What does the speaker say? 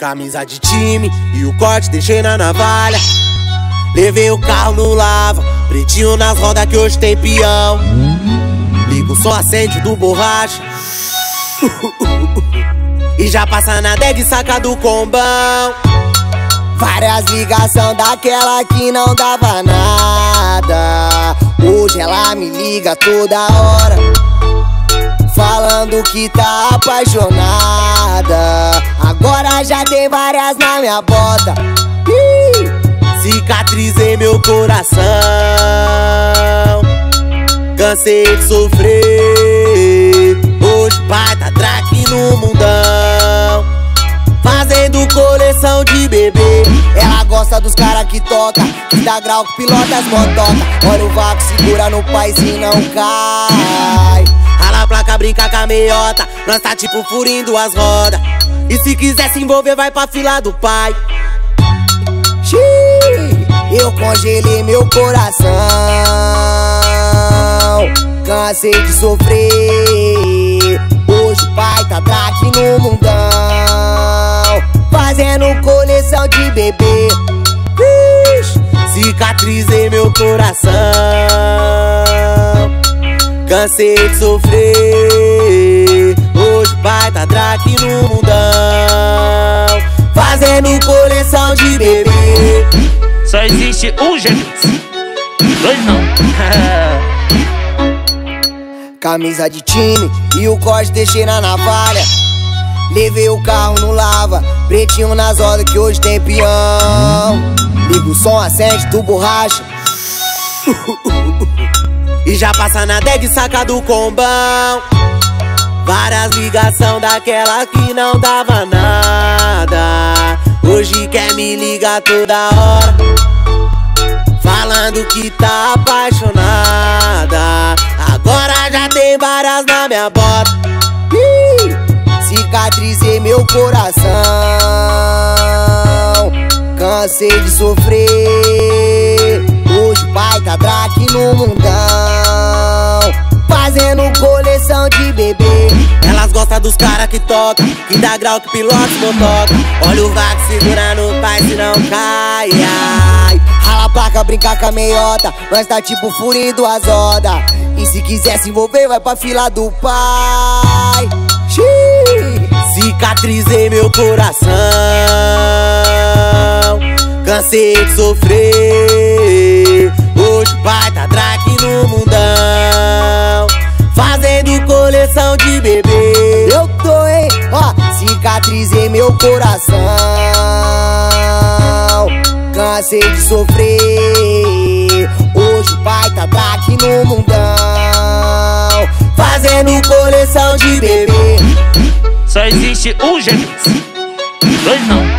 Camisa de time e o corte deixei na navalha. Levei o carro no lava, pretinho nas rodas que hoje tem peão. Ligo só acende do borracha e já passa na deg e saca do combão. Várias ligação daquela que não dava nada. Hoje ela me liga toda hora, falando que tá apaixonada. Agora já tem várias na minha bota. Cicatrizei meu coração, cansei de sofrer. Hoje bata traque no mundão, fazendo coleção de bebê. Ela gosta dos caras que toca, que dá grau, que pilota as motoca. Olha o vácuo, segura no paz e não cai. Rala a placa, brinca com a meiota, nós tá tipo furindo as rodas. E se quiser se envolver, vai pra fila do pai. Eu congelei meu coração, cansei de sofrer. Hoje o pai tá traque no mundão, fazendo coleção de bebê. Cicatrizei meu coração, cansei de sofrer. Hoje o pai tá traque no mundão, fazendo coleção de bebê. Só existe um jeito, dois não. Camisa de time e o corte deixei na navalha. Levei o carro no lava, pretinho nas rodas que hoje tem peão. Ligo o som, acende do borracha e já passa na deg e saca do combão. Várias ligação daquela que não dava nada. Hoje quer me ligar toda hora, falando que tá apaixonada. Agora já tem várias na minha bota. Cicatrizei meu coração, cansei de sofrer. Hoje o pai tá traque no mundão, fazendo coleção de bebê. Elas gostam dos caras que toca, que dá grau, que pilota e motoca. Olha o vácuo, segura no pai se não cai. Ai. Rala a placa, brinca com a meiota, nós tá tipo furindo as rodas. E se quiser se envolver, vai pra fila do pai. Cicatrizei meu coração, cansei de sofrer. Hoje o pai tá traque no mundão, fazendo coleção de bebê. Eu tô, hein? Ó, cicatrizei meu coração, cansei de sofrer. Hoje o pai tá traque no mundão, fazendo coleção de bebê. Só existe um jeito, dois não.